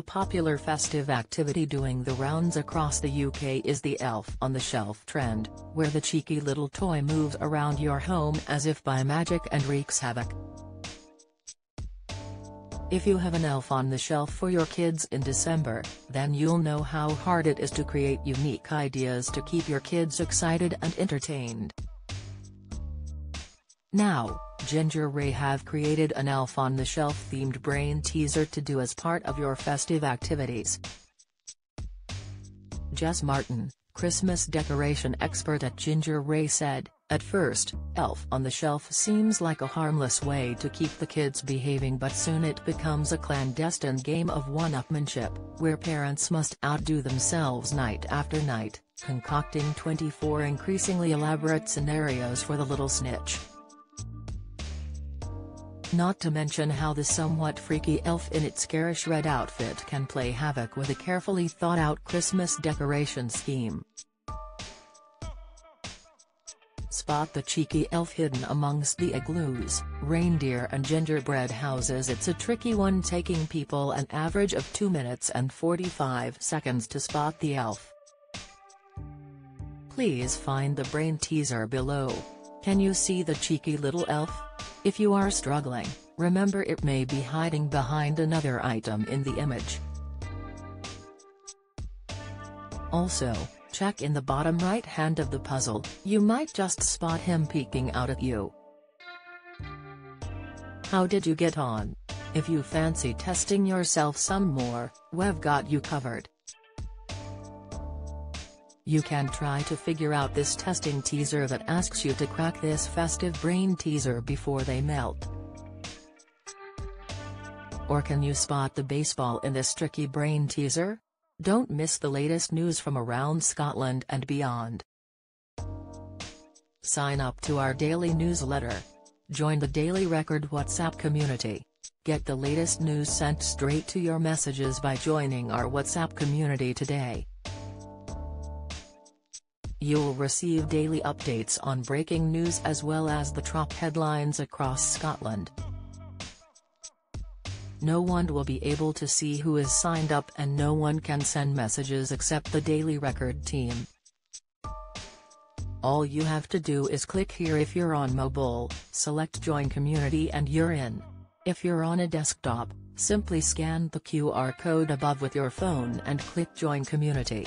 A popular festive activity doing the rounds across the UK is the Elf on the Shelf trend, where the cheeky little toy moves around your home as if by magic and wreaks havoc. If you have an Elf on the Shelf for your kids in December, then you'll know how hard it is to create unique ideas to keep your kids excited and entertained. Now, Ginger Ray have created an Elf on the Shelf themed brain teaser to do as part of your festive activities. Jess Martin, Christmas decoration expert at Ginger Ray, said, "At first, Elf on the Shelf seems like a harmless way to keep the kids behaving, but soon it becomes a clandestine game of one-upmanship, where parents must outdo themselves night after night, concocting 24 increasingly elaborate scenarios for the little snitch." Not to mention how the somewhat freaky elf in its garish red outfit can play havoc with a carefully thought-out Christmas decoration scheme. Spot the cheeky elf hidden amongst the igloos, reindeer and gingerbread houses. It's a tricky one, taking people an average of 2 minutes and 45 seconds to spot the elf. Please find the brain teaser below. Can you see the cheeky little elf? If you are struggling, remember it may be hiding behind another item in the image. Also, check in the bottom right hand of the puzzle, you might just spot him peeking out at you. How did you get on? If you fancy testing yourself some more, we've got you covered. You can try to figure out this testing teaser that asks you to crack this festive brain teaser before they melt. Or can you spot the baseball in this tricky brain teaser? Don't miss the latest news from around Scotland and beyond. Sign up to our daily newsletter. Join the Daily Record WhatsApp community. Get the latest news sent straight to your messages by joining our WhatsApp community today. You'll receive daily updates on breaking news as well as the top headlines across Scotland. No one will be able to see who is signed up, and no one can send messages except the Daily Record team. All you have to do is click here if you're on mobile, select Join Community and you're in. If you're on a desktop, simply scan the QR code above with your phone and click Join Community.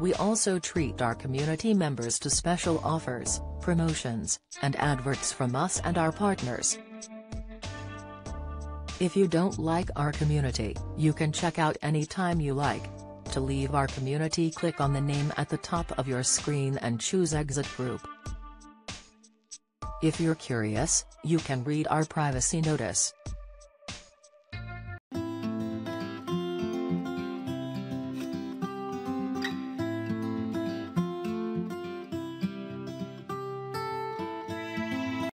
We also treat our community members to special offers, promotions, and adverts from us and our partners. If you don't like our community, you can check out anytime you like. To leave our community, click on the name at the top of your screen and choose Exit Group. If you're curious, you can read our privacy notice.